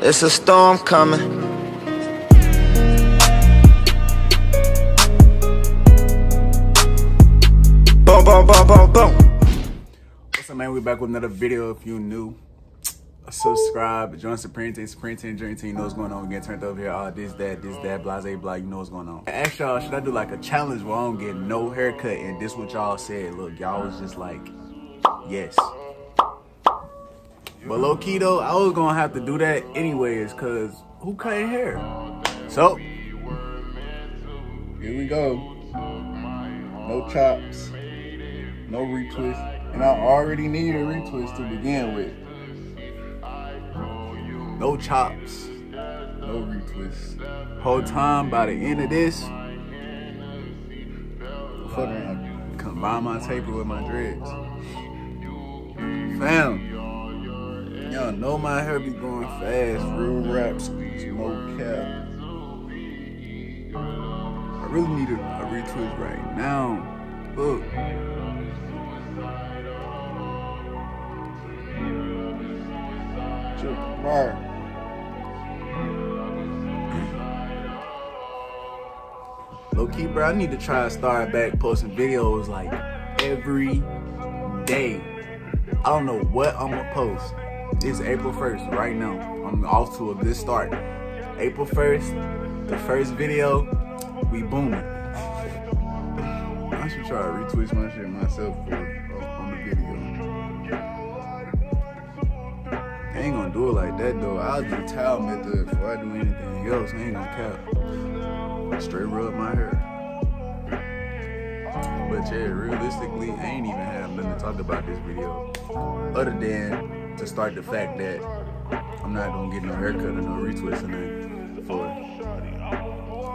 It's a storm coming. Boom, boom, boom, boom, boom. What's up, man? We're back with another video. If you're new, subscribe, join SupremeTee, SupremeTee, you know what's going on. Get turned over here, all this, that, blase, blah, you know what's going on. I asked y'all, should I do like a challenge where I don't get no haircut? And this what y'all said. Look, y'all was just like, yes. But low key though, I was gonna have to do that anyways, cause who cutting hair? So, here we go. No chops, no retwist, and I already need a retwist to begin with. No chops, no retwist. Whole time, by the end of this, fucking combine my taper with my dreads. Fam, y'all know my hair be going fast. Real raps, no cap. I really need a retwist right now. Look. Just bar. Low-key, bro, I need to try to start back posting videos like every day. I don't know what I'm gonna post. It's April 1st right now. I'm off to a good start. April 1st, the first video, we booming. I should try to retwist my shit myself on the video. I ain't gonna do it like that though. I'll do towel method before I do anything else. I ain't gonna cap. Straight rub my hair. But yeah, realistically, I ain't even have nothing to talk about this video other than to start the fact that I'm not gonna get no haircut or no retwist or nothing for I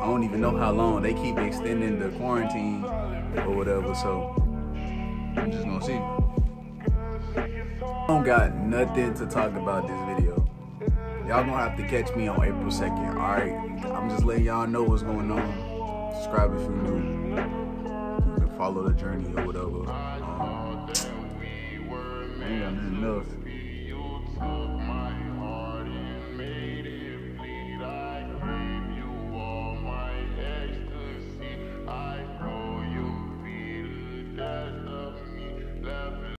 don't even know how long. They keep extending the quarantine or whatever, so I'm just gonna see. I don't got nothing to talk about this video. Y'all gonna have to catch me on April 2nd, alright? I'm just letting y'all know what's going on. Subscribe if you're new. You can follow the journey or whatever. I ain't got nothing else.